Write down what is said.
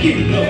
Keep it going.